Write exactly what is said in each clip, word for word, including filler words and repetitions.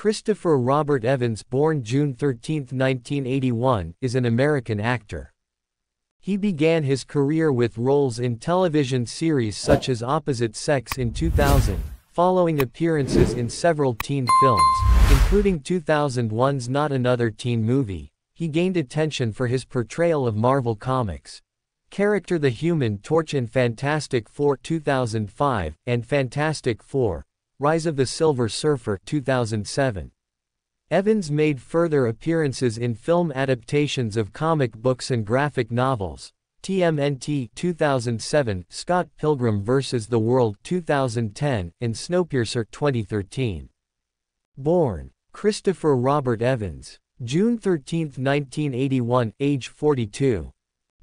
Christopher Robert Evans, born June thirteenth nineteen eighty-one, is an American actor. He began his career with roles in television series such as Opposite Sex in two thousand, following appearances in several teen films, including two thousand one's Not Another Teen Movie. He gained attention for his portrayal of Marvel Comics character the Human Torch in Fantastic Four two thousand five, and Fantastic Four, Rise of the Silver Surfer two thousand seven. Evans made further appearances in film adaptations of comic books and graphic novels, T M N T two thousand seven, Scott Pilgrim versus the World two thousand ten, and Snowpiercer twenty thirteen. Born Christopher Robert Evans, June thirteenth nineteen eighty-one, age forty-two.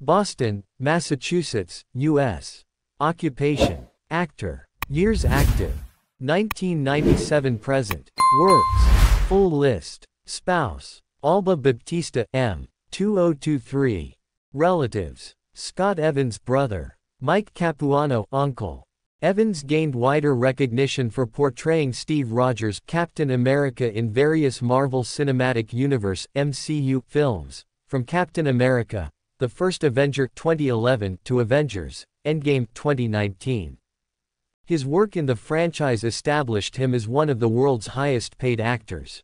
Boston, Massachusetts, U S Occupation, actor. Years active, nineteen ninety-seven present. Works, full list. Spouse, Alba Baptista, M. two thousand twenty-three. Relatives, Scott Evans' brother, Mike Capuano, uncle. Evans gained wider recognition for portraying Steve Rogers, Captain America, in various Marvel Cinematic Universe M C U films, from Captain America: The First Avenger twenty eleven to Avengers: Endgame twenty nineteen. His work in the franchise established him as one of the world's highest-paid actors.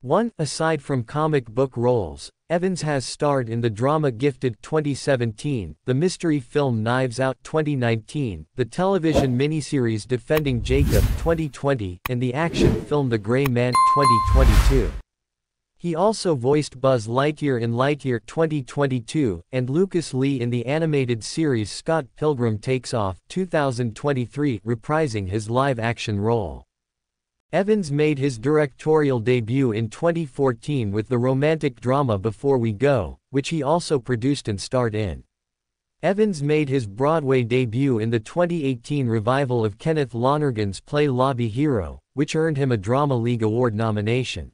One, aside from comic book roles, Evans has starred in the drama Gifted twenty seventeen, the mystery film Knives Out twenty nineteen, the television miniseries Defending Jacob twenty twenty, and the action film The Gray Man twenty twenty-two. He also voiced Buzz Lightyear in Lightyear twenty twenty-two, and Lucas Lee in the animated series Scott Pilgrim Takes Off two thousand twenty-three, reprising his live-action role. Evans made his directorial debut in twenty fourteen with the romantic drama Before We Go, which he also produced and starred in. Evans made his Broadway debut in the twenty eighteen revival of Kenneth Lonergan's play Lobby Hero, which earned him a Drama League Award nomination.